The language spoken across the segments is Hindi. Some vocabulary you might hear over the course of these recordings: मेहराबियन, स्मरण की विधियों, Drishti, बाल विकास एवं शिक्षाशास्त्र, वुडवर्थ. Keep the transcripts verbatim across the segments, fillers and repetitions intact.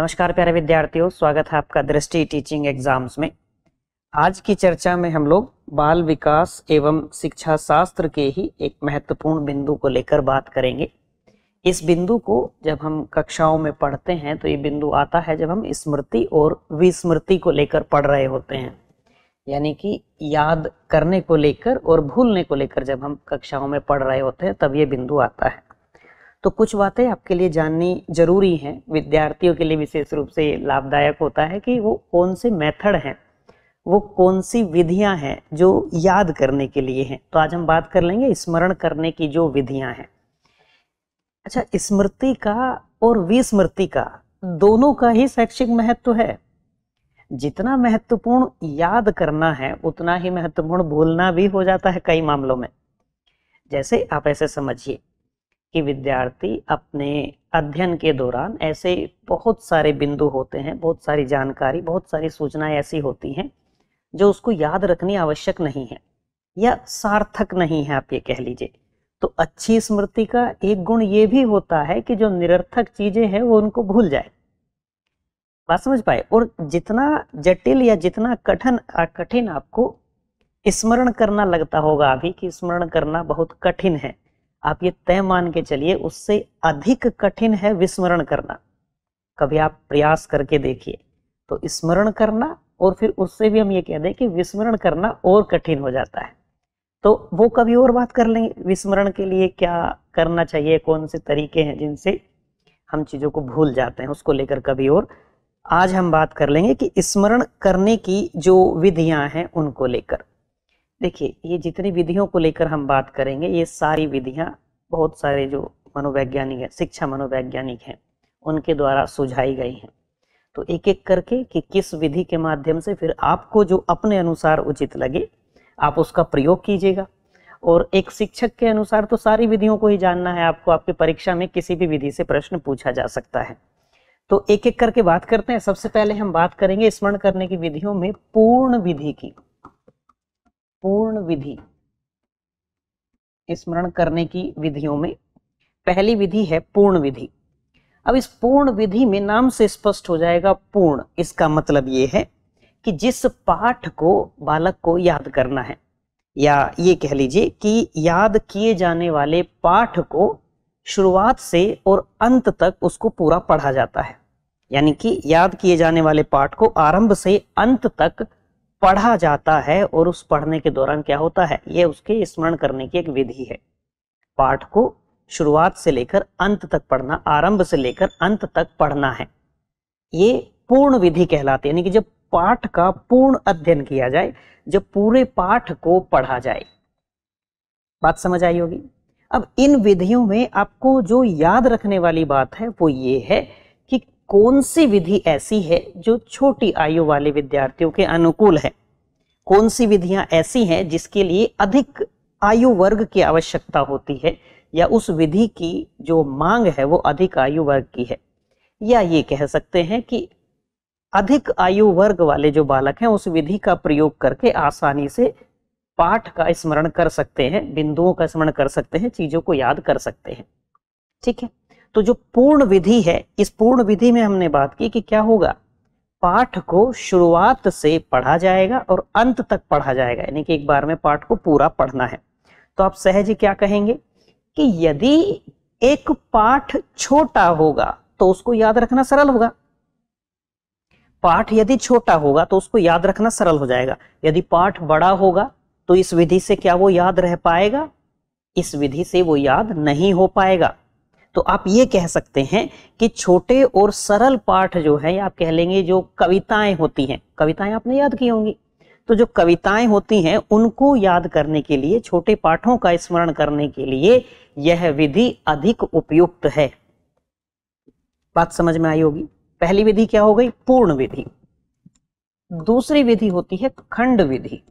नमस्कार प्यारे विद्यार्थियों, स्वागत है आपका दृष्टि टीचिंग एग्जाम्स में। आज की चर्चा में हम लोग बाल विकास एवं शिक्षा शास्त्र के ही एक महत्वपूर्ण बिंदु को लेकर बात करेंगे। इस बिंदु को जब हम कक्षाओं में पढ़ते हैं तो ये बिंदु आता है जब हम स्मृति और विस्मृति को लेकर पढ़ रहे होते हैं, यानी कि याद करने को लेकर और भूलने को लेकर जब हम कक्षाओं में पढ़ रहे होते हैं तब ये बिंदु आता है। तो कुछ बातें आपके लिए जाननी जरूरी हैं, विद्यार्थियों के लिए विशेष रूप से लाभदायक होता है कि वो कौन से मेथड हैं, वो कौन सी विधियां हैं जो याद करने के लिए हैं। तो आज हम बात कर लेंगे स्मरण करने की जो विधियां हैं। अच्छा, स्मृति का और विस्मृति का दोनों का ही शैक्षिक महत्व है। जितना महत्वपूर्ण याद करना है उतना ही महत्वपूर्ण भूलना भी हो जाता है कई मामलों में। जैसे आप ऐसे समझिए कि विद्यार्थी अपने अध्ययन के दौरान ऐसे बहुत सारे बिंदु होते हैं, बहुत सारी जानकारी, बहुत सारी सूचनाएं ऐसी होती हैं जो उसको याद रखनी आवश्यक नहीं है या सार्थक नहीं है, आप ये कह लीजिए। तो अच्छी स्मृति का एक गुण ये भी होता है कि जो निरर्थक चीजें हैं वो उनको भूल जाए। बात समझ पाए? और जितना जटिल या जितना कठिन कठिन आपको स्मरण करना लगता होगा अभी कि स्मरण करना बहुत कठिन है, आप ये तय मान के चलिए उससे अधिक कठिन है विस्मरण करना। कभी आप प्रयास करके देखिए। तो स्मरण करना और फिर उससे भी हम ये कह दें कि विस्मरण करना और कठिन हो जाता है। तो वो कभी और बात कर लेंगे, विस्मरण के लिए क्या करना चाहिए, कौन से तरीके हैं जिनसे हम चीज़ों को भूल जाते हैं, उसको लेकर कभी और। आज हम बात कर लेंगे कि स्मरण करने की जो विधियाँ हैं उनको लेकर। देखिए, ये जितनी विधियों को लेकर हम बात करेंगे ये सारी विधियाँ बहुत सारे जो मनोवैज्ञानिक हैं, शिक्षा मनोवैज्ञानिक हैं, उनके द्वारा सुझाई गई हैं। तो एक एक करके कि किस विधि के माध्यम से फिर आपको जो अपने अनुसार उचित लगे आप उसका प्रयोग कीजिएगा। और एक शिक्षक के अनुसार तो सारी विधियों को ही जानना है आपको, आपकी परीक्षा में किसी भी विधि से प्रश्न पूछा जा सकता है। तो एक एक करके बात करते हैं। सबसे पहले हम बात करेंगे स्मरण करने की विधियों में पूर्ण विधि की। पूर्ण विधि, स्मरण करने की विधियों में पहली विधि है पूर्ण विधि। अब इस पूर्ण विधि में नाम से स्पष्ट हो जाएगा पूर्ण, इसका मतलब ये है कि जिस पाठ को बालक को याद करना है या ये कह लीजिए कि याद किए जाने वाले पाठ को शुरुआत से और अंत तक उसको पूरा पढ़ा जाता है, यानी कि याद किए जाने वाले पाठ को आरंभ से अंत तक पढ़ा जाता है। और उस पढ़ने के दौरान क्या होता है, यह उसके स्मरण करने की एक विधि है। पाठ को शुरुआत से लेकर अंत तक पढ़ना, आरंभ से लेकर अंत तक पढ़ना है, ये पूर्ण विधि कहलाती है। यानी कि जब पाठ का पूर्ण अध्ययन किया जाए, जब पूरे पाठ को पढ़ा जाए। बात समझ आई होगी। अब इन विधियों में आपको जो याद रखने वाली बात है वो ये है कौन सी विधि ऐसी है जो छोटी आयु वाले विद्यार्थियों के अनुकूल है, कौन सी विधियां ऐसी हैं जिसके लिए अधिक आयु वर्ग की आवश्यकता होती है या उस विधि की जो मांग है वो अधिक आयु वर्ग की है, या ये कह सकते हैं कि अधिक आयु वर्ग वाले जो बालक हैं उस विधि का प्रयोग करके आसानी से पाठ का स्मरण कर सकते हैं, बिंदुओं का स्मरण कर सकते हैं, चीजों को याद कर सकते हैं। ठीक है, तो जो पूर्ण विधि है, इस पूर्ण विधि में हमने बात की कि क्या होगा, पाठ को शुरुआत से पढ़ा जाएगा और अंत तक पढ़ा जाएगा, यानी कि एक बार में पाठ को पूरा पढ़ना है। तो आप सहज ही क्या कहेंगे कि यदि एक पाठ छोटा होगा तो उसको याद रखना सरल होगा। पाठ यदि छोटा होगा तो उसको याद रखना सरल हो जाएगा। यदि पाठ बड़ा होगा तो इस विधि से क्या वो याद रह पाएगा? इस विधि से वो याद नहीं हो पाएगा। तो आप ये कह सकते हैं कि छोटे और सरल पाठ जो है, आप कह लेंगे जो कविताएं होती हैं, कविताएं आपने याद की होंगी, तो जो कविताएं होती हैं उनको याद करने के लिए, छोटे पाठों का स्मरण करने के लिए यह विधि अधिक उपयुक्त है। बात समझ में आई होगी। पहली विधि क्या हो गई? पूर्ण विधि। दूसरी विधि होती है खंड विधि।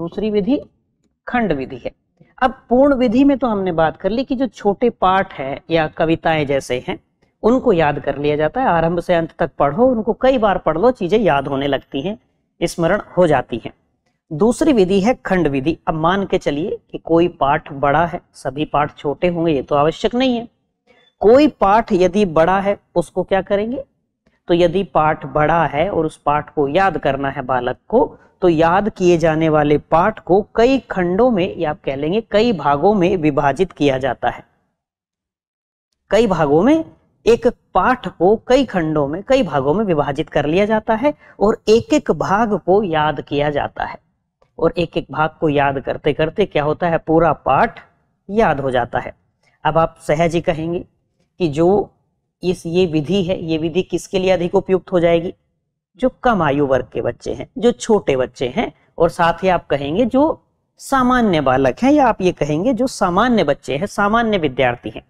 दूसरी विधि खंड विधि है। अब पूर्ण विधि में तो हमने बात कर ली कि जो छोटे पाठ है या कविताएं जैसे हैं उनको याद कर लिया जाता है, आरंभ से अंत तक पढ़ो, उनको कई बार पढ़ लो, चीजें याद होने लगती हैं, स्मरण हो जाती हैं। दूसरी विधि है खंड विधि। अब मान के चलिए कि कोई पाठ बड़ा है, सभी पाठ छोटे होंगे ये तो आवश्यक नहीं है, कोई पाठ यदि बड़ा है उसको क्या करेंगे, तो यदि पाठ बड़ा है और उस पाठ को याद करना है बालक को, तो याद किए जाने वाले पाठ को कई खंडों में या आप कह लेंगे कई भागों में विभाजित किया जाता है। कई भागों में एक पाठ को कई खंडों में कई भागों में विभाजित कर लिया जाता है और एक एक भाग को याद किया जाता है, और एक एक भाग को याद करते करते क्या होता है, पूरा पाठ याद हो जाता है। अब आप सहज ही कहेंगे कि जो इस ये विधि है, ये विधि किसके लिए अधिक उपयुक्त हो जाएगी, जो कम आयु वर्ग के बच्चे हैं, जो छोटे बच्चे हैं, और साथ ही आप कहेंगे जो सामान्य बालक हैं, या आप ये कहेंगे जो सामान्य बच्चे हैं, सामान्य विद्यार्थी हैं।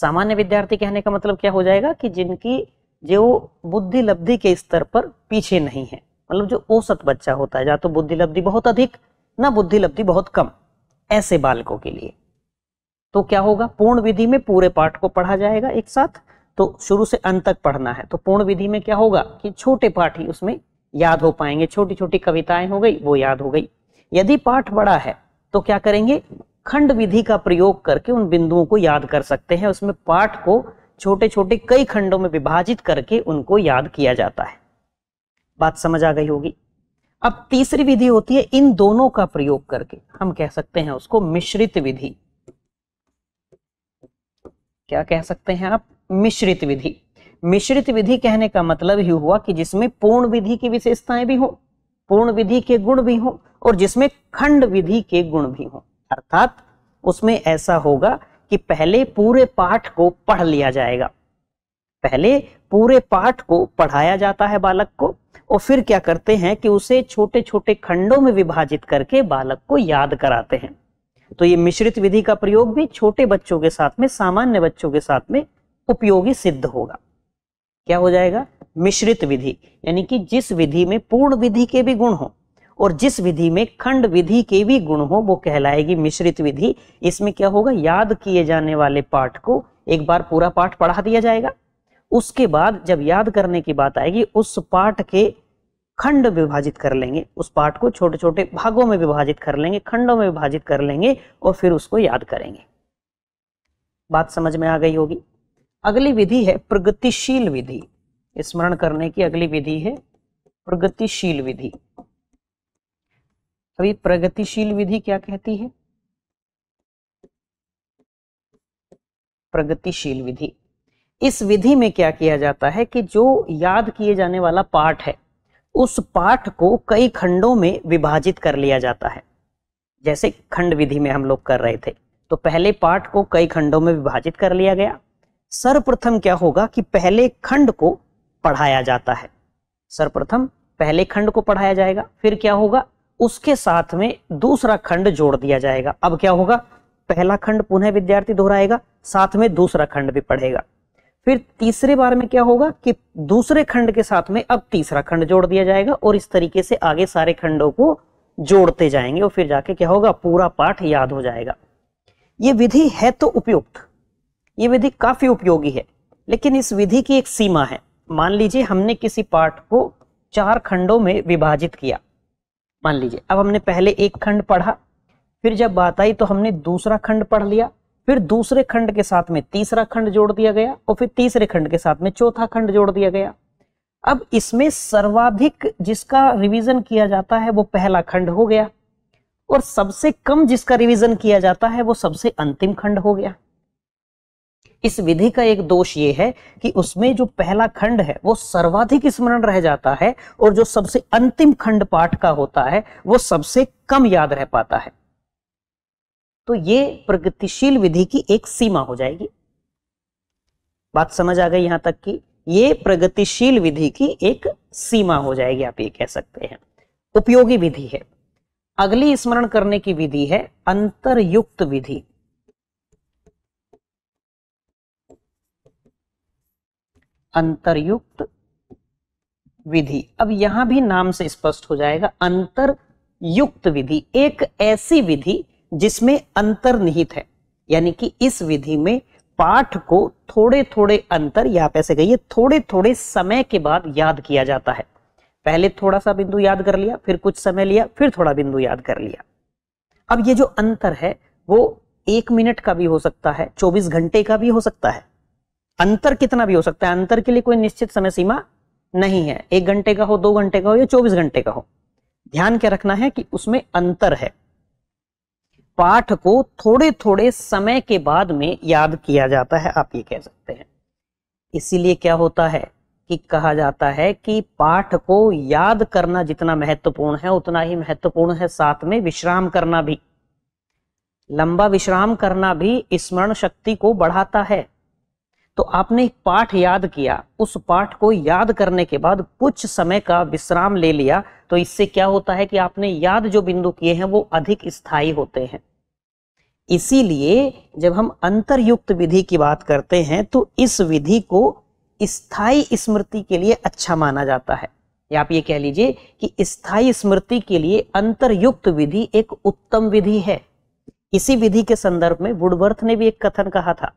सामान्य विद्यार्थी कहने का मतलब क्या हो जाएगा कि जिनकी जो बुद्धि लब्धि के स्तर पर पीछे नहीं है, मतलब जो औसत बच्चा होता है, या तो बुद्धि लब्धि बहुत अधिक ना बुद्धि लब्धि बहुत कम, ऐसे बालकों के लिए तो क्या होगा, पूर्ण विधि में पूरे पाठ को पढ़ा जाएगा एक साथ, तो शुरू से अंत तक पढ़ना है। तो पूर्ण विधि में क्या होगा कि छोटे पाठ ही उसमें याद हो पाएंगे, छोटी छोटी कविताएं हो गई वो याद हो गई। यदि पाठ बड़ा है तो क्या करेंगे, खंड विधि का प्रयोग करके उन बिंदुओं को याद कर सकते हैं, उसमें पाठ को छोटे छोटे कई खंडों में विभाजित करके उनको याद किया जाता है। बात समझ आ गई होगी। अब तीसरी विधि होती है इन दोनों का प्रयोग करके, हम कह सकते हैं उसको मिश्रित विधि। क्या कह सकते हैं आप, मिश्रित विधि। मिश्रित विधि कहने का मतलब ही हुआ कि जिसमें पूर्ण विधि की विशेषताएं भी हो, पूर्ण विधि के गुण भी हो, और जिसमें खंड विधि के गुण भी हो। अर्थात उसमें ऐसा होगा कि पहले पूरे पाठ को पढ़ लिया जाएगा, पहले पूरे पाठ को पढ़ाया जाता है बालक को, और फिर क्या करते हैं कि उसे छोटे छोटे खंडों में विभाजित करके बालक को याद कराते हैं। तो ये मिश्रित विधि का प्रयोग भी छोटे बच्चों के साथ में, सामान्य बच्चों के साथ में उपयोगी सिद्ध होगा। क्या हो जाएगा, मिश्रित विधि, यानी कि जिस विधि में पूर्ण विधि के भी गुण हो और जिस विधि में खंड विधि के भी गुण हो, वो कहलाएगी मिश्रित विधि। इसमें क्या होगा, याद किए जाने वाले पाठ को एक बार पूरा पाठ पढ़ा दिया जाएगा, उसके बाद जब याद करने की बात आएगी उस पाठ के खंड विभाजित कर लेंगे, उस पाठ को छोटे छोटे भागों में विभाजित कर लेंगे, खंडों में विभाजित कर लेंगे, और फिर उसको याद करेंगे। बात समझ में आ गई होगी। अगली विधि है प्रगतिशील विधि। स्मरण करने की अगली विधि है प्रगतिशील विधि। अभी प्रगतिशील विधि क्या कहती है, प्रगतिशील विधि, इस विधि में क्या किया जाता है कि जो याद किए जाने वाला पाठ है उस पाठ को कई खंडों में विभाजित कर लिया जाता है, जैसे खंड विधि में हम लोग कर रहे थे। तो पहले पाठ को कई खंडों में विभाजित कर लिया गया। सर्वप्रथम क्या होगा कि पहले खंड को पढ़ाया जाता है, सर्वप्रथम पहले खंड को पढ़ाया जाएगा, फिर क्या होगा, उसके साथ में दूसरा खंड जोड़ दिया जाएगा। अब क्या होगा, पहला खंड पुनः विद्यार्थी दोहराएगा, साथ में दूसरा खंड भी पढ़ेगा। फिर तीसरे बार में क्या होगा कि दूसरे खंड के साथ में अब तीसरा खंड जोड़ दिया जाएगा, और इस तरीके से आगे सारे खंडों को जोड़ते जाएंगे, और फिर जाके क्या होगा, पूरा पाठ याद हो जाएगा। ये विधि है तो उपयुक्त, ये विधि काफी उपयोगी है, लेकिन इस विधि की एक सीमा है। मान लीजिए हमने किसी पाठ को चार खंडों में विभाजित किया, मान लीजिए अब हमने पहले एक खंड पढ़ा, फिर जब बात आई तो हमने दूसरा खंड पढ़ लिया, फिर दूसरे खंड के साथ में तीसरा खंड जोड़ दिया गया, और फिर तीसरे खंड के साथ में चौथा खंड जोड़ दिया गया। अब इसमें सर्वाधिक जिसका रिवीजन किया जाता है वो पहला खंड हो गया, और सबसे कम जिसका रिवीजन किया जाता है वो सबसे अंतिम खंड हो गया। इस विधि का एक दोष ये है कि उसमें जो पहला खंड है वो सर्वाधिक स्मरण रह जाता है, और जो सबसे अंतिम खंड पाठ का होता है वो सबसे कम याद रह पाता है। तो ये प्रगतिशील विधि की एक सीमा हो जाएगी। बात समझ आ गई यहां तक की, ये प्रगतिशील विधि की एक सीमा हो जाएगी, आप ये कह सकते हैं उपयोगी विधि है। अगली स्मरण करने की विधि है अंतरयुक्त विधि। अंतरयुक्त विधि, अब यहां भी नाम से स्पष्ट हो जाएगा, अंतरयुक्त विधि एक ऐसी विधि जिसमें अंतर निहित है, यानी कि इस विधि में पाठ को थोड़े थोड़े अंतर या आप ऐसे कहिए थोड़े थोड़े समय के बाद याद किया जाता है। पहले थोड़ा सा बिंदु याद कर लिया, फिर कुछ समय लिया, फिर थोड़ा बिंदु याद कर लिया। अब ये जो अंतर है वो एक मिनट का भी हो सकता है, चौबीस घंटे का भी हो सकता है, अंतर कितना भी हो सकता है, अंतर के लिए कोई निश्चित समय सीमा नहीं है। एक घंटे का हो, दो घंटे का हो या चौबीस घंटे का हो, ध्यान क्या रखना है कि उसमें अंतर है। पाठ को थोड़े थोड़े समय के बाद में याद किया जाता है, आप ये कह सकते हैं। इसीलिए क्या होता है कि कहा जाता है कि पाठ को याद करना जितना महत्वपूर्ण है उतना ही महत्वपूर्ण है साथ में विश्राम करना भी। लंबा विश्राम करना भी स्मरण शक्ति को बढ़ाता है। तो आपने एक पाठ याद किया, उस पाठ को याद करने के बाद कुछ समय का विश्राम ले लिया, तो इससे क्या होता है कि आपने याद जो बिंदु किए हैं वो अधिक स्थायी होते हैं। इसीलिए जब हम अंतरयुक्त विधि की बात करते हैं तो इस विधि को स्थायी स्मृति के लिए अच्छा माना जाता है, या आप ये कह लीजिए कि स्थायी स्मृति के लिए अंतरयुक्त विधि एक उत्तम विधि है। इसी विधि के संदर्भ में वुडवर्थ ने भी एक कथन कहा था।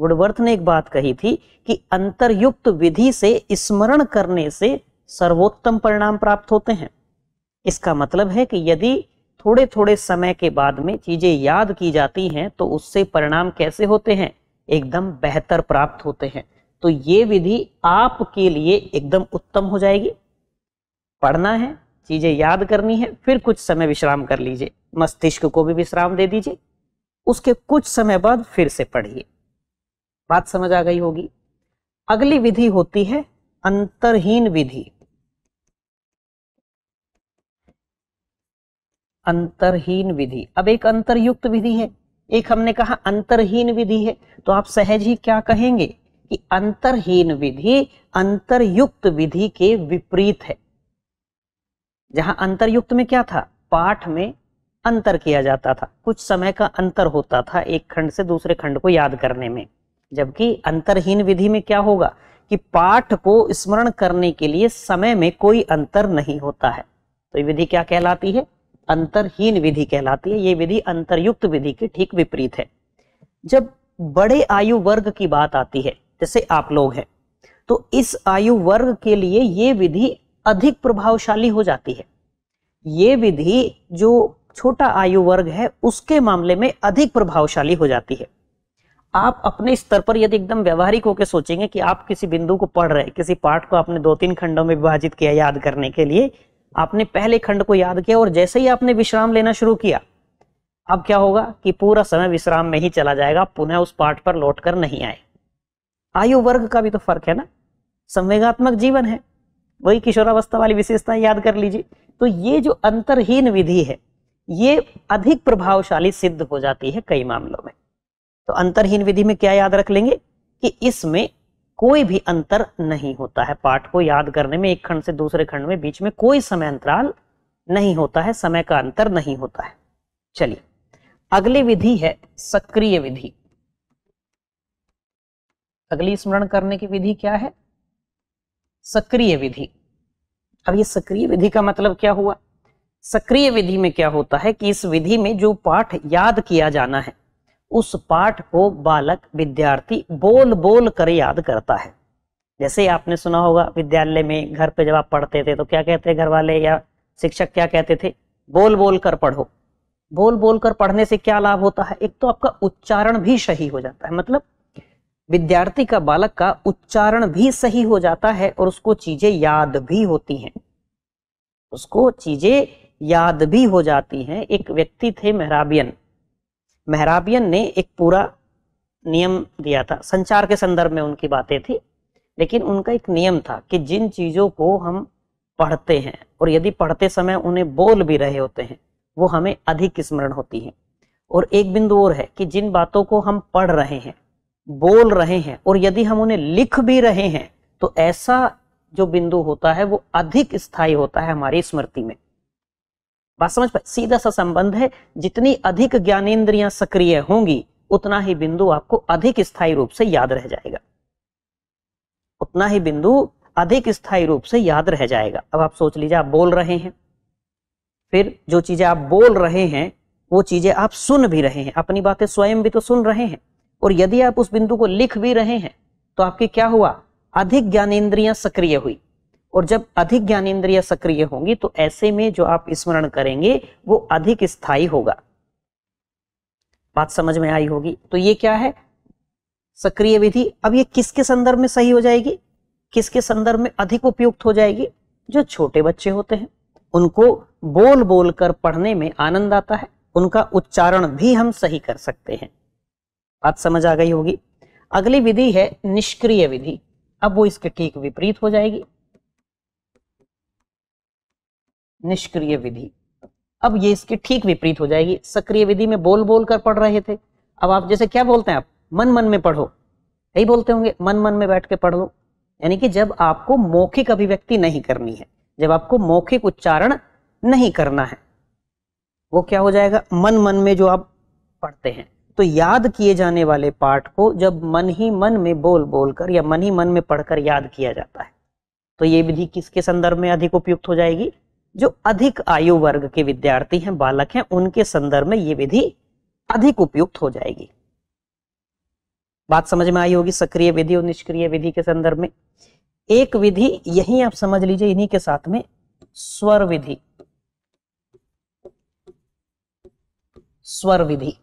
वुडवर्थ ने एक बात कही थी कि अंतरयुक्त विधि से स्मरण करने से सर्वोत्तम परिणाम प्राप्त होते हैं। इसका मतलब है कि यदि थोड़े थोड़े समय के बाद में चीजें याद की जाती हैं तो उससे परिणाम कैसे होते हैं, एकदम बेहतर प्राप्त होते हैं। तो ये विधि आपके लिए एकदम उत्तम हो जाएगी। पढ़ना है, चीजें याद करनी है, फिर कुछ समय विश्राम कर लीजिए, मस्तिष्क को भी विश्राम दे दीजिए, उसके कुछ समय बाद फिर से पढ़िए। बात समझ आ गई होगी। अगली विधि होती है अंतरहीन विधि। अंतरहीन विधि, अब एक अंतरयुक्त विधि है, एक हमने कहा अंतरहीन विधि है, तो आप सहज ही क्या कहेंगे कि अंतरहीन विधि अंतरयुक्त विधि के विपरीत है। जहां अंतरयुक्त में क्या था, पाठ में अंतर किया जाता था, कुछ समय का अंतर होता था एक खंड से दूसरे खंड को याद करने में, जबकि अंतरहीन विधि में क्या होगा कि पाठ को स्मरण करने के लिए समय में कोई अंतर नहीं होता है। तो ये विधि क्या कहलाती है, अंतरहीन विधि कहलाती है। ये विधि अंतरयुक्त विधि के ठीक विपरीत है। जब बड़े आयु वर्ग की बात आती है, जैसे आप लोग हैं, तो इस आयु वर्ग के लिए ये विधि अधिक प्रभावशाली हो जाती है। ये विधि जो छोटा आयु वर्ग है उसके मामले में अधिक प्रभावशाली हो जाती है। आप अपने स्तर पर यदि एकदम व्यवहारिक होकर सोचेंगे कि आप किसी बिंदु को पढ़ रहे हैं, किसी पाठ को आपने दो तीन खंडों में विभाजित किया याद करने के लिए, आपने पहले खंड को याद किया और जैसे ही आपने विश्राम लेना शुरू किया, अब क्या होगा कि पूरा समय विश्राम में ही चला जाएगा, पुनः उस पाठ पर लौटकर नहीं आए। आयु वर्ग का भी तो फर्क है ना, संवेगात्मक जीवन है, वही किशोरावस्था वाली विशेषताएं याद कर लीजिए। तो ये जो अंतरहीन विधि है ये अधिक प्रभावशाली सिद्ध हो जाती है कई मामलों में। तो अंतरहीन विधि में क्या याद रख लेंगे कि इसमें कोई भी अंतर नहीं होता है, पाठ को याद करने में एक खंड से दूसरे खंड में बीच में कोई समय अंतराल नहीं होता है, समय का अंतर नहीं होता है। चलिए अगली विधि है सक्रिय विधि। अगली स्मरण करने की विधि क्या है, सक्रिय विधि। अब ये सक्रिय विधि का मतलब क्या हुआ, सक्रिय विधि में क्या होता है कि इस विधि में जो पाठ याद किया जाना है उस पाठ को बालक विद्यार्थी बोल बोल कर याद करता है। जैसे आपने सुना होगा विद्यालय में, घर पे जब आप पढ़ते थे तो क्या कहते हैं घर वाले या शिक्षक क्या कहते थे, बोल बोल कर पढ़ो। बोल बोल कर पढ़ने से क्या लाभ होता है, एक तो आपका उच्चारण भी सही हो जाता है, मतलब विद्यार्थी का, बालक का उच्चारण भी सही हो जाता है और उसको चीजें याद भी होती हैं, उसको चीजें याद भी हो जाती हैं। एक व्यक्ति थे मेहराबियन, मेहराबियन ने एक पूरा नियम दिया था, संचार के संदर्भ में उनकी बातें थी, लेकिन उनका एक नियम था कि जिन चीज़ों को हम पढ़ते हैं और यदि पढ़ते समय उन्हें बोल भी रहे होते हैं वो हमें अधिक स्मरण होती हैं। और एक बिंदु और है कि जिन बातों को हम पढ़ रहे हैं, बोल रहे हैं और यदि हम उन्हें लिख भी रहे हैं तो ऐसा जो बिंदु होता है वो अधिक स्थायी होता है हमारी स्मृति में। बात समझ पाए, सीधा सा संबंध है। जितनी अधिक ज्ञानेंद्रियां सक्रिय होंगी उतना ही बिंदु आपको अधिक स्थायी रूप से याद रह जाएगा, उतना ही बिंदु अधिक स्थायी रूप से याद रह जाएगा। अब आप सोच लीजिए आप बोल रहे हैं, फिर जो चीजें आप बोल रहे हैं वो चीजें आप सुन भी रहे हैं, अपनी बातें स्वयं भी तो सुन रहे हैं, और यदि आप उस बिंदु को लिख भी रहे हैं तो आपके क्या हुआ, अधिक ज्ञानेंद्रियां सक्रिय हुई। और जब अधिक ज्ञानेंद्रियां सक्रिय होंगी तो ऐसे में जो आप स्मरण करेंगे वो अधिक स्थायी होगा। बात समझ में आई होगी। तो ये क्या है, सक्रिय विधि। अब ये किसके संदर्भ में सही हो जाएगी, किसके संदर्भ में अधिक उपयुक्त हो जाएगी? जो छोटे बच्चे होते हैं उनको बोल बोल कर पढ़ने में आनंद आता है, उनका उच्चारण भी हम सही कर सकते हैं। बात समझ आ गई होगी। अगली विधि है निष्क्रिय विधि। अब वो इसके ठीक विपरीत हो जाएगी, निष्क्रिय विधि। अब ये इसके ठीक विपरीत हो जाएगी। सक्रिय विधि में बोल बोल कर पढ़ रहे थे, अब आप जैसे क्या बोलते हैं, आप मन मन में पढ़ो, यही बोलते होंगे, मन मन में बैठ के पढ़ लो। यानी कि जब आपको मौखिक अभिव्यक्ति नहीं करनी है, जब आपको मौखिक उच्चारण नहीं करना है, वो क्या हो जाएगा, मन मन में जो आप पढ़ते हैं। तो याद किए जाने वाले पाठ को जब मन ही मन में बोल बोल कर या मन ही मन में पढ़कर याद किया जाता है, तो ये विधि किसके संदर्भ में अधिक उपयुक्त हो जाएगी? जो अधिक आयु वर्ग के विद्यार्थी हैं, बालक हैं, उनके संदर्भ में ये विधि अधिक उपयुक्त हो जाएगी। बात समझ में आई होगी सक्रिय विधि और निष्क्रिय विधि के संदर्भ में। एक विधि यही आप समझ लीजिए, इन्हीं के साथ में स्वर विधि। स्वर विधि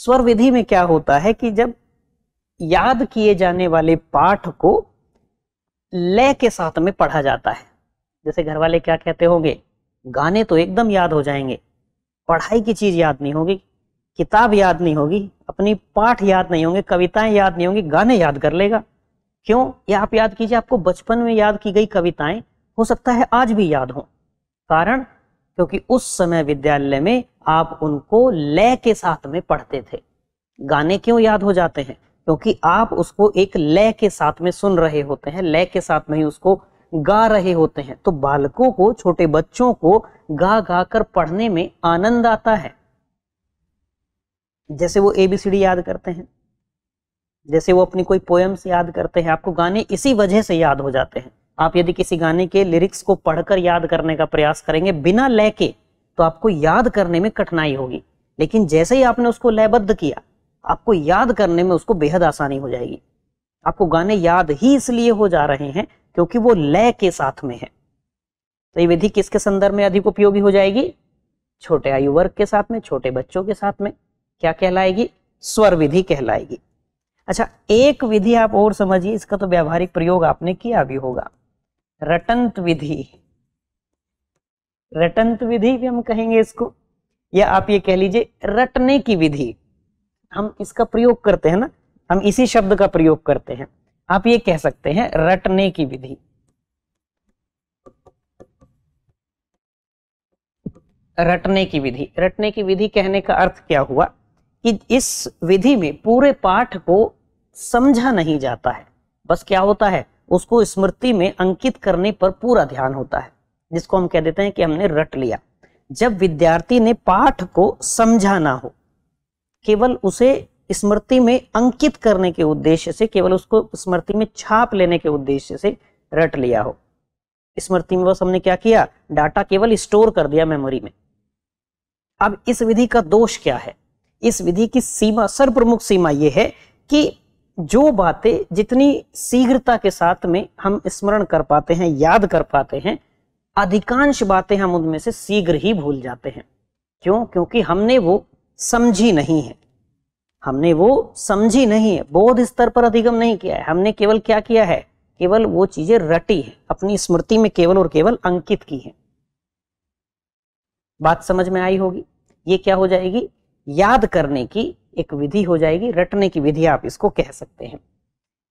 स्वर विधि में क्या होता है कि जब याद किए जाने वाले पाठ को लय के साथ में पढ़ा जाता है। जैसे घर वाले क्या कहते होंगे, गाने तो एकदम याद हो जाएंगे, पढ़ाई की चीज याद नहीं होगी, किताब याद नहीं होगी, अपनी पाठ याद नहीं होंगे, कविताएं याद नहीं होंगी, गाने याद कर लेगा। क्यों? या आप याद कीजिए, आपको बचपन में याद की गई कविताएं हो सकता है आज भी याद हो। कारण क्योंकि उस समय विद्यालय में आप उनको लय के साथ में पढ़ते थे। गाने क्यों याद हो जाते हैं? क्योंकि आप उसको एक लय के साथ में सुन रहे होते हैं, लय के साथ में ही उसको गा रहे होते हैं। तो बालकों को, छोटे बच्चों को गा गा कर पढ़ने में आनंद आता है। जैसे वो एबीसीडी याद करते हैं, जैसे वो अपनी कोई पोएम्स याद करते हैं, आपको गाने इसी वजह से याद हो जाते हैं। आप यदि किसी गाने के लिरिक्स को पढ़कर याद करने का प्रयास करेंगे बिना लय के, तो आपको याद करने में कठिनाई होगी। लेकिन जैसे ही आपने उसको लयबद्ध किया, आपको याद करने में उसको बेहद आसानी हो जाएगी। आपको गाने याद ही इसलिए हो जा रहे हैं क्योंकि वो लय के साथ में है। तो ये विधि किसके संदर्भ में अधिक उपयोगी हो जाएगी? छोटे आयु वर्ग के साथ में, छोटे बच्चों के साथ में। क्या कहलाएगी? स्वर विधि कहलाएगी। अच्छा, एक विधि आप और समझिए, इसका तो व्यावहारिक प्रयोग आपने किया भी होगा, रटंत विधि। रटंत विधि भी हम कहेंगे इसको, या आप ये कह लीजिए रटने की विधि। हम इसका प्रयोग करते हैं ना, हम इसी शब्द का प्रयोग करते हैं। आप ये कह सकते हैं रटने की विधि। रटने की विधि रटने की विधि कहने का अर्थ क्या हुआ कि इस विधि में पूरे पाठ को समझा नहीं जाता है, बस क्या होता है, उसको स्मृति में अंकित करने पर पूरा ध्यान होता है, जिसको हम कह देते हैं कि हमने रट लिया। जब विद्यार्थी ने पाठ को समझा ना हो, केवल उसे स्मृति में अंकित करने के उद्देश्य से, केवल उसको स्मृति में छाप लेने के उद्देश्य से रट लिया हो, स्मृति में बस हमने क्या किया, डाटा केवल स्टोर कर दिया मेमोरी में। अब इस विधि का दोष क्या है? इस विधि की सीमा, सर्वप्रमुख सीमा यह है कि जो बातें जितनी शीघ्रता के साथ में हम स्मरण कर पाते हैं, याद कर पाते हैं, अधिकांश बातें हम उनमें से शीघ्र ही भूल जाते हैं। क्यों? क्योंकि हमने वो समझी नहीं है, हमने वो समझी नहीं है, बोध स्तर पर अधिगम नहीं किया है। हमने केवल क्या किया है, केवल वो चीजें रटी है, अपनी स्मृति में केवल और केवल अंकित की है। बात समझ में आई होगी। ये क्या हो जाएगी, याद करने की एक विधि हो जाएगी, रटने की विधि आप इसको कह सकते हैं।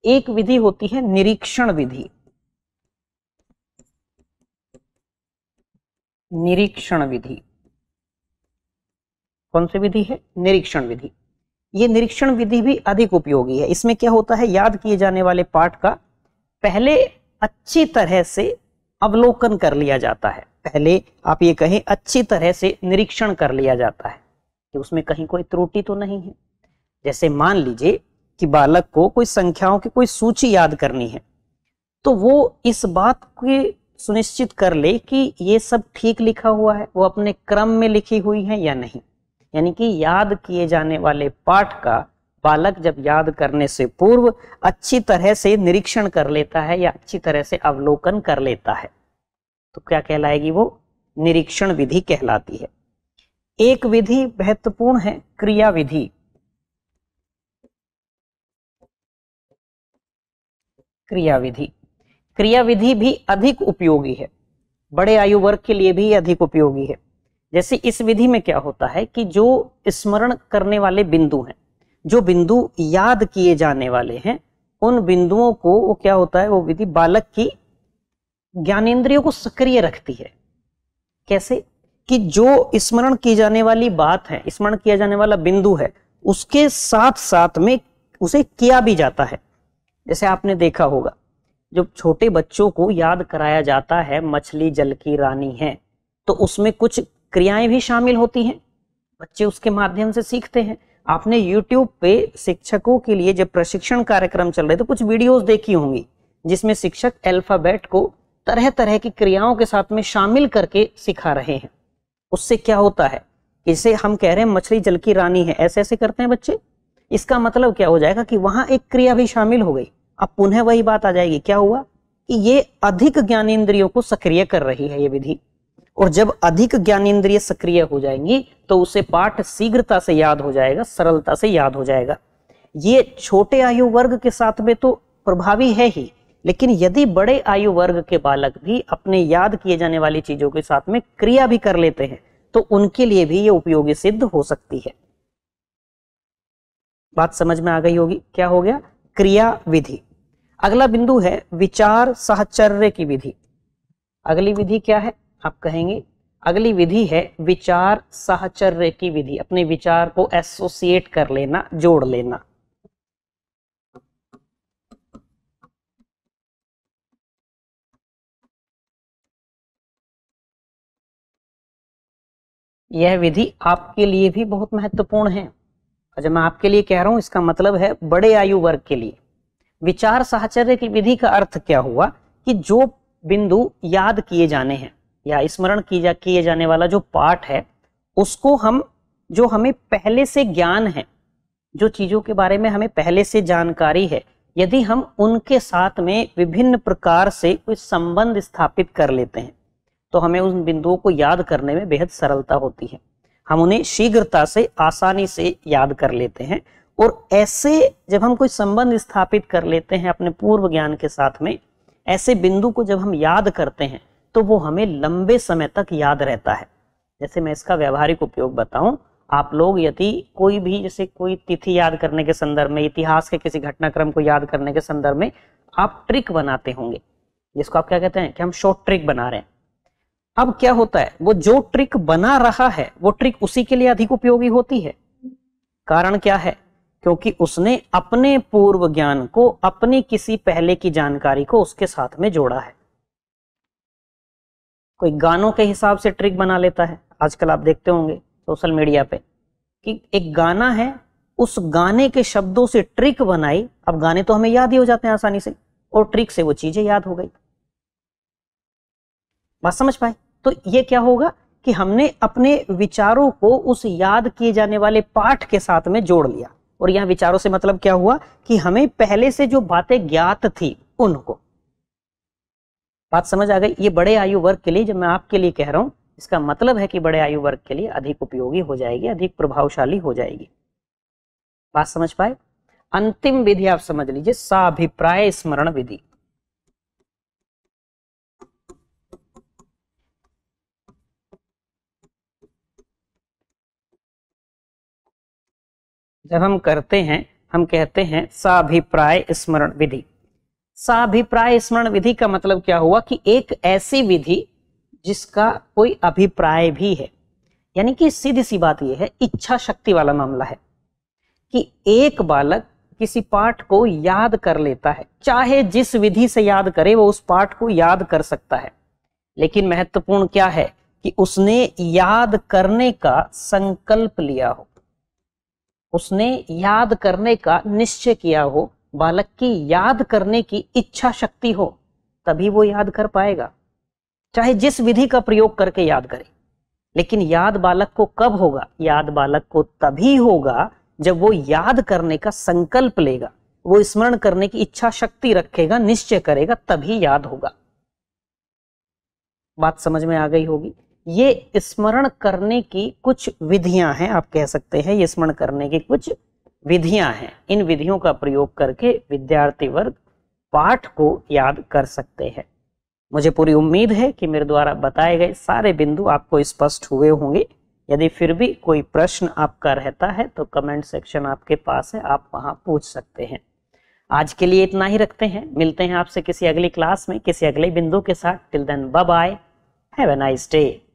एक विधि होती है निरीक्षण विधि। निरीक्षण विधि कौन सी विधि है? निरीक्षण विधि। ये निरीक्षण विधि भी अधिक उपयोगी है। इसमें क्या होता है, याद किए जाने वाले पाठ का पहले अच्छी तरह से अवलोकन कर लिया जाता है, पहले आप ये कहें अच्छी तरह से निरीक्षण कर लिया जाता है कि उसमें कहीं कोई त्रुटि तो नहीं है। जैसे मान लीजिए कि बालक को कोई संख्याओं की कोई सूची याद करनी है, तो वो इस बात को सुनिश्चित कर ले कि ये सब ठीक लिखा हुआ है, वो अपने क्रम में लिखी हुई है या नहीं। यानी कि याद किए जाने वाले पाठ का बालक जब याद करने से पूर्व अच्छी तरह से निरीक्षण कर लेता है या अच्छी तरह से अवलोकन कर लेता है, तो क्या कहलाएगी वो? निरीक्षण विधि कहलाती है। एक विधि महत्वपूर्ण है, क्रिया विधि। क्रियाविधि। क्रियाविधि भी अधिक उपयोगी है, बड़े आयु वर्ग के लिए भी अधिक उपयोगी है। जैसे इस विधि में क्या होता है कि जो स्मरण करने वाले बिंदु हैं, जो बिंदु याद किए जाने वाले हैं, उन बिंदुओं को वो क्या होता है, वो विधि बालक की ज्ञानेंद्रियों को सक्रिय रखती है। कैसे कि जो स्मरण की जाने वाली बात है, स्मरण किया जाने वाला बिंदु है, उसके साथ साथ में उसे किया भी जाता है। जैसे आपने देखा होगा जब छोटे बच्चों को याद कराया जाता है मछली जल की रानी है, तो उसमें कुछ क्रियाएं भी शामिल होती हैं, बच्चे उसके माध्यम से सीखते हैं। आपने YouTube पे शिक्षकों के लिए जब प्रशिक्षण कार्यक्रम चल रहे थे, कुछ वीडियोस देखी होंगी जिसमें शिक्षक अल्फाबेट को तरह तरह की क्रियाओं के साथ में शामिल करके सिखा रहे हैं। उससे क्या होता है, इसे हम कह रहे हैं मछली जल की रानी है, ऐसे ऐसे करते हैं बच्चे, इसका मतलब क्या हो जाएगा कि वहां एक क्रिया भी शामिल हो गई। अब पुनः वही बात आ जाएगी, क्या हुआ कि ये अधिक ज्ञानेंद्रियों को सक्रिय कर रही है ये विधि, और जब अधिक ज्ञानेंद्रिय सक्रिय हो जाएंगी तो उसे पाठ शीघ्रता से याद हो जाएगा, सरलता से याद हो जाएगा। ये छोटे आयु वर्ग के साथ में तो प्रभावी है ही, लेकिन यदि बड़े आयु वर्ग के बालक भी अपने याद किए जाने वाली चीजों के साथ में क्रिया भी कर लेते हैं तो उनके लिए भी ये उपयोगी सिद्ध हो सकती है। बात समझ में आ गई होगी, क्या हो गया, क्रिया विधि। अगला बिंदु है विचार साहचर्य की विधि। अगली विधि क्या है आप कहेंगे, अगली विधि है विचार साहचर्य की विधि, अपने विचार को एसोसिएट कर लेना, जोड़ लेना। यह विधि आपके लिए भी बहुत महत्वपूर्ण है। जब मैं आपके लिए कह रहा हूं, इसका मतलब है बड़े आयु वर्ग के लिए। विचार साहचर्य की विधि का अर्थ क्या हुआ कि जो बिंदु याद किए जाने हैं या स्मरण किया किए जाने वाला जो पाठ है, उसको हम, जो हमें पहले से ज्ञान है, जो चीजों के बारे में हमें पहले से जानकारी है, यदि हम उनके साथ में विभिन्न प्रकार से कोई संबंध स्थापित कर लेते हैं तो हमें उन बिंदुओं को याद करने में बेहद सरलता होती है, हम उन्हें शीघ्रता से, आसानी से याद कर लेते हैं। और ऐसे जब हम कोई संबंध स्थापित कर लेते हैं अपने पूर्व ज्ञान के साथ में, ऐसे बिंदु को जब हम याद करते हैं तो वो हमें लंबे समय तक याद रहता है। जैसे मैं इसका व्यावहारिक उपयोग बताऊं, आप लोग यदि कोई भी, जैसे कोई तिथि याद करने के संदर्भ में, इतिहास के किसी घटनाक्रम को याद करने के संदर्भ में आप ट्रिक बनाते होंगे, जिसको आप क्या कहते हैं कि हम शॉर्ट ट्रिक बना रहे हैं। अब क्या होता है, वो जो ट्रिक बना रहा है वो ट्रिक उसी के लिए अधिक उपयोगी होती है। कारण क्या है, क्योंकि उसने अपने पूर्व ज्ञान को, अपनी किसी पहले की जानकारी को उसके साथ में जोड़ा है। कोई गानों के हिसाब से ट्रिक बना लेता है, आजकल आप देखते होंगे सोशल मीडिया पे कि एक गाना है, उस गाने के शब्दों से ट्रिक बनाई। अब गाने तो हमें याद ही हो जाते हैं आसानी से, और ट्रिक से वो चीजें याद हो गई। बात समझ पाए? तो ये क्या होगा कि हमने अपने विचारों को उस याद किए जाने वाले पाठ के साथ में जोड़ लिया। और यहाँ विचारों से मतलब क्या हुआ कि हमें पहले से जो बातें ज्ञात थी उनको। बात समझ आ गई? ये बड़े आयु वर्ग के लिए, जब मैं आपके लिए कह रहा हूं, इसका मतलब है कि बड़े आयु वर्ग के लिए अधिक उपयोगी हो जाएगी, अधिक प्रभावशाली हो जाएगी। बात समझ पाए? अंतिम विधि आप समझ लीजिए, साभिप्राय स्मरण विधि। जब हम करते हैं, हम कहते हैं साभिप्राय स्मरण विधि। साभिप्राय स्मरण विधि का मतलब क्या हुआ कि एक ऐसी विधि जिसका कोई अभिप्राय भी है। यानी कि सीधी सी बात यह है, इच्छा शक्ति वाला मामला है कि एक बालक किसी पाठ को याद कर लेता है, चाहे जिस विधि से याद करे वो उस पाठ को याद कर सकता है। लेकिन महत्वपूर्ण क्या है कि उसने याद करने का संकल्प लिया हो, उसने याद करने का निश्चय किया हो, बालक की याद करने की इच्छा शक्ति हो, तभी वो याद कर पाएगा, चाहे जिस विधि का प्रयोग करके याद करे। लेकिन याद बालक को कब होगा? याद बालक को तभी होगा जब वो याद करने का संकल्प लेगा, वो स्मरण करने की इच्छा शक्ति रखेगा, निश्चय करेगा, तभी याद होगा। बात समझ में आ गई होगी। ये स्मरण करने की कुछ विधियां हैं, आप कह सकते हैं ये स्मरण करने की कुछ विधियां हैं। इन विधियों का प्रयोग करके विद्यार्थी वर्ग पाठ को याद कर सकते हैं। मुझे पूरी उम्मीद है कि मेरे द्वारा बताए गए सारे बिंदु आपको स्पष्ट हुए होंगे। यदि फिर भी कोई प्रश्न आपका रहता है तो कमेंट सेक्शन आपके पास है, आप वहां पूछ सकते हैं। आज के लिए इतना ही रखते हैं, मिलते हैं आपसे किसी अगली क्लास में किसी अगले बिंदु के साथ। Till then bye bye, have a nice day.